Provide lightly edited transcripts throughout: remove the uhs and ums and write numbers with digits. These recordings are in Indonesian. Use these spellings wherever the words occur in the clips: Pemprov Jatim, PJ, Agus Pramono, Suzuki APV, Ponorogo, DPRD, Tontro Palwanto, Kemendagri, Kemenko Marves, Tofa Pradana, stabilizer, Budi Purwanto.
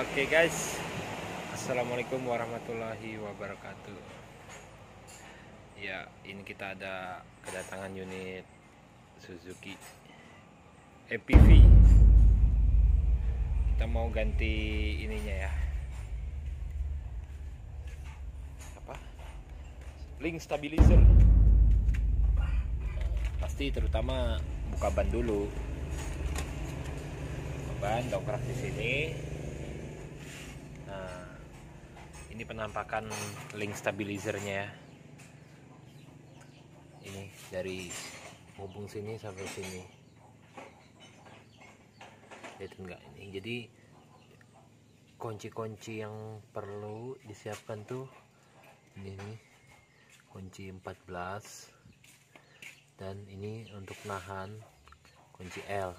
Oke guys, assalamualaikum warahmatullahi wabarakatuh. Ya, ini kita ada kedatangan unit Suzuki APV. Kita mau ganti ininya ya, apa, link stabilizer. Pasti terutama buka ban dulu, ban dongkrak di sini. Nah, ini penampakan link stabilizernya. Ini dari hubung sini sampai sini. Lihat enggak ini? Jadi kunci-kunci yang perlu disiapkan tuh ini kunci 14 dan ini untuk nahan kunci L.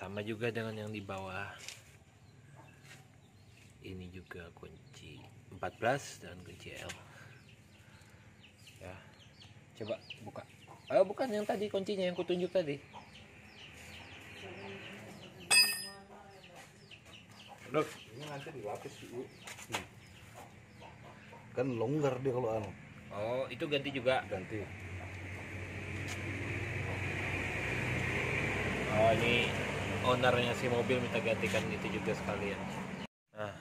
Sama juga dengan yang di bawah ini, juga kunci 14 dan kunci L ya. Coba buka, bukan yang tadi, kuncinya yang kutunjuk tadi loh. Ini nanti dilapis dulu kan, longgar dia kalau anu. Oh, itu ganti juga, ganti. Oh, ini ownernya si mobil minta gantikan itu juga sekalian. Nah,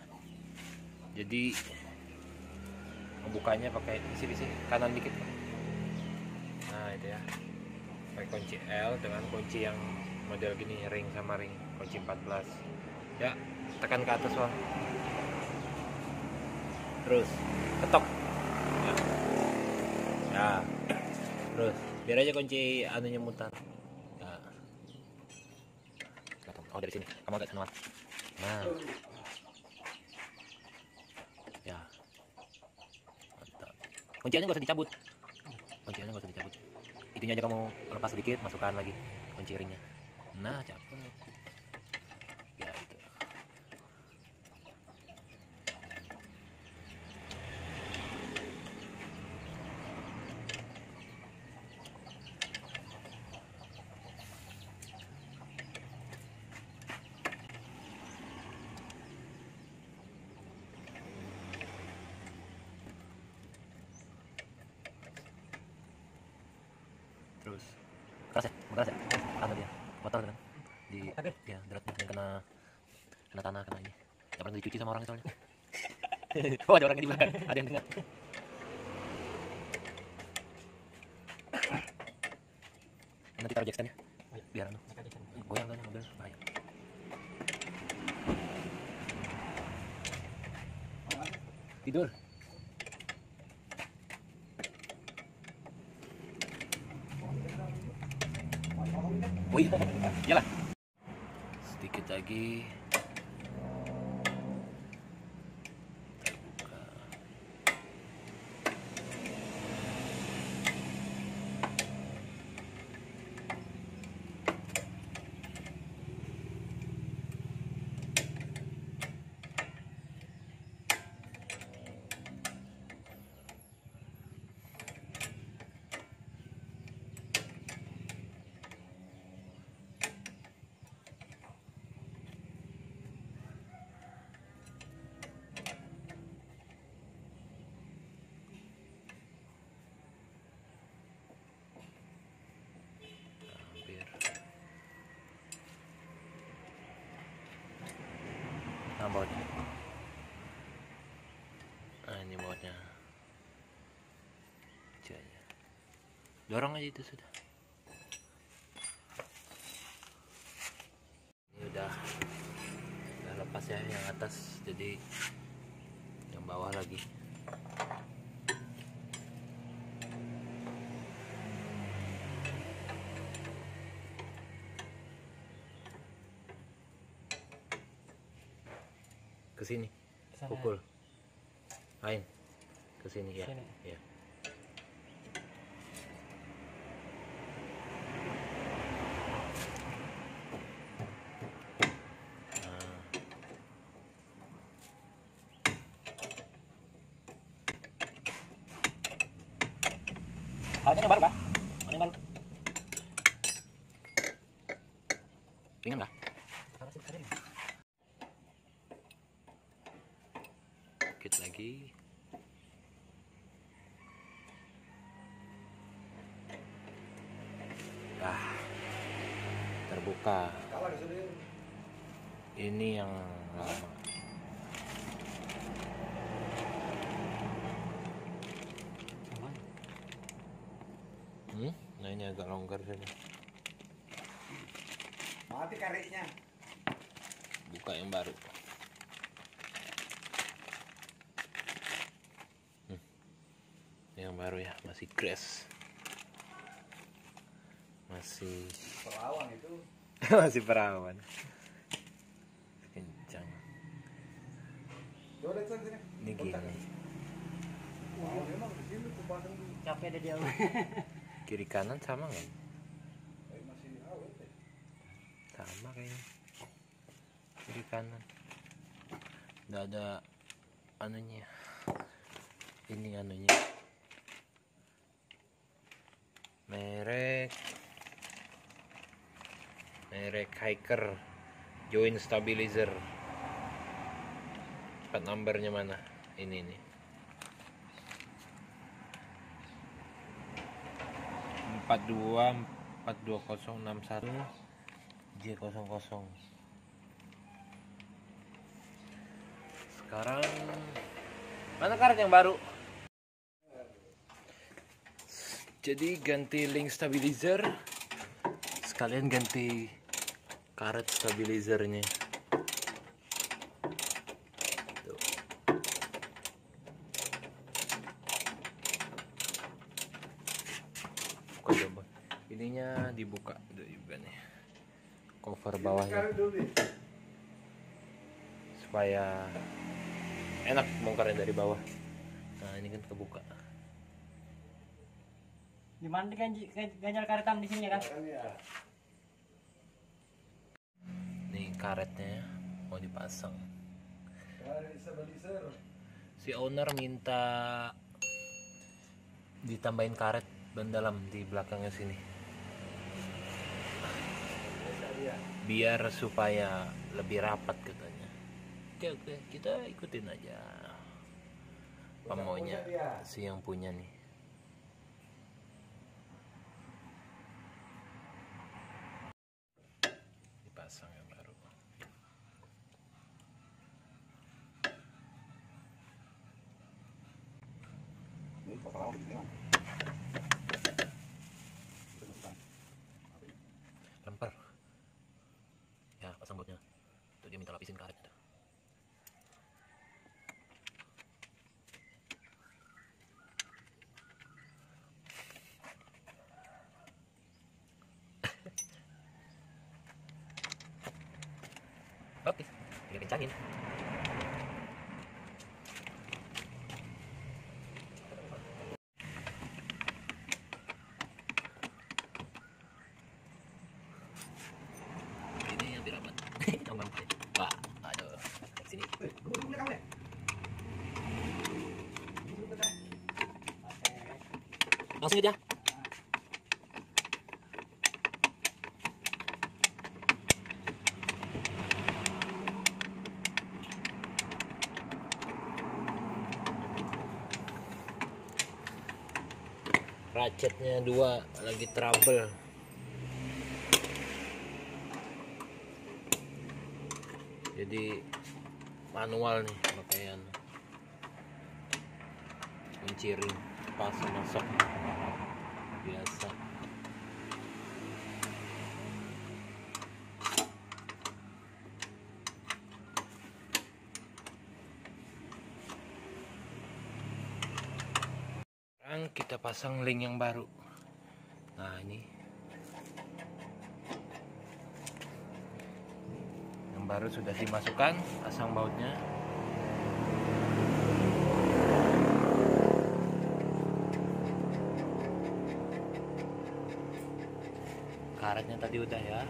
jadi membukanya pakai sini kanan dikit. Nah, itu ya. Pakai kunci L dengan kunci yang model gini, ring sama ring, kunci 14. Ya, tekan ke atas, Bang. Terus ketok. Ya. Nah. Terus biar aja kunci anunya mutar. Oh, dari sini kamu agak senang. Nah, ya mantap. Kunciannya nggak usah dicabut, kunciannya nggak usah dicabut, itunya aja kamu lepas sedikit, masukkan lagi kunci ringnya. Nah, capek ya itu. Terus keras ya, tanah dia kotor kan, di ya deratnya kena tanah, kena ini. Gak pernah dicuci sama orang soalnya. Oh, ada orangnya di belakang, ada yang dengar. Nanti taruh jackstand ya, biar anu goyang kan mobil, bahaya. Tidur. Wih, iyalah. Sedikit lagi. Nah, bautnya. Nah, ini bautnya. Dorong aja itu sudah. Ini udah lepas ya yang atas, jadi yang bawah lagi. Ke sini pukul main ke sini ya, ya. Ada yang baru, Pak? Ada yang baru? Ringan nggak? Kit lagi. Terbuka. Ini yang lama. Nah ini agak longgar saja. Mati kariknya. Buka yang baru. Yang baru ya, masih crash. Masih perawan itu. Masih perawan. Kencang. Ini gini. Capek ada dia. Kiri kanan sama nggak? Sama kayaknya. Kiri kanan. Nggak ada anunya. Ini anunya. Merek Hiker joint stabilizer. Part numbernya mana? Ini nih. 42 42061 J00. Sekarang mana karet yang baru? Jadi ganti link stabilizer, sekalian ganti karet stabilizernya. Tuh. Buka coba. Ininya dibuka juga nih. Cover bawahnya. Supaya enak bongkarnya dari bawah. Nah, ini kan kebuka. Gimana ganjal karetan di sini kan? Nih karetnya mau dipasang. Si owner minta ditambahin karet ban dalam di belakangnya sini. Biar supaya lebih rapat katanya. Oke, kita ikutin aja. Pemaunya si yang punya nih. Pasang yang baru. Lemper. Ya, pasang botnya. Tuh dia minta lapisin karetnya. Oke, kita kencangin. Ini yang dirapat. Wah, aduh. Sini. Langsung aja. Ratchetnya dua lagi trouble. Jadi manual nih pakaian. Kunci ring pas masuk biasa. Kita pasang link yang baru. Nah ini yang baru sudah dimasukkan, pasang bautnya. Karetnya tadi udah ya.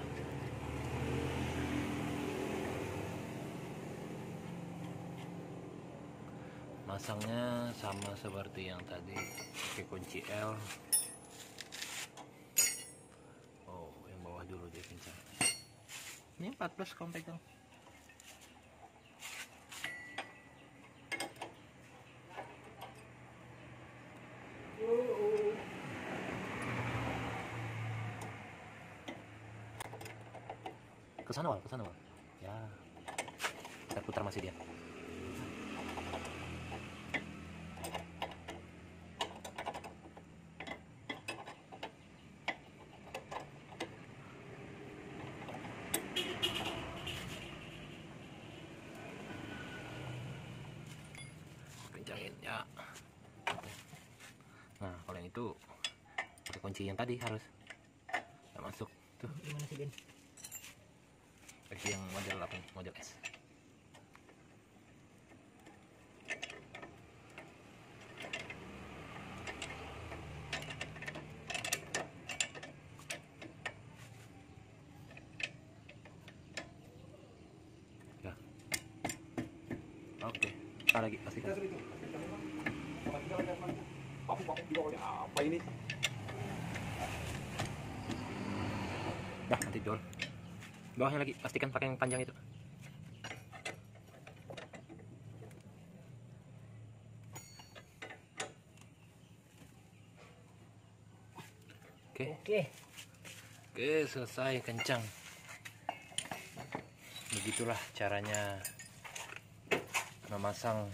Masangnya sama seperti yang tadi, pakai kunci L. Oh, yang bawah dulu dia kencang. Ini 14 kamu pegang. Kesana wal, ya. Kita putar masih dia. Kencangin ya. Nah kalau yang itu pakai kunci yang tadi harus nggak masuk tuh. Gimana sih Ben? Pakai yang model apa? Model S. Ya. Oke. Ada lagi pasti. Apa ini? Dah nanti jual. Bawahnya lagi pastikan pakai yang panjang itu. Oke, selesai kencang. Begitulah caranya memasang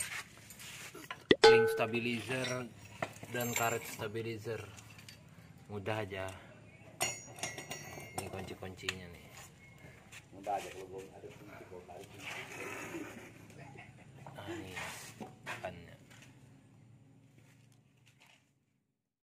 ring stabilizer dan karet stabilizer. Mudah aja. Ini kunci-kuncinya nih. Mudah aja kalau belum ada kunci. Nah, ini.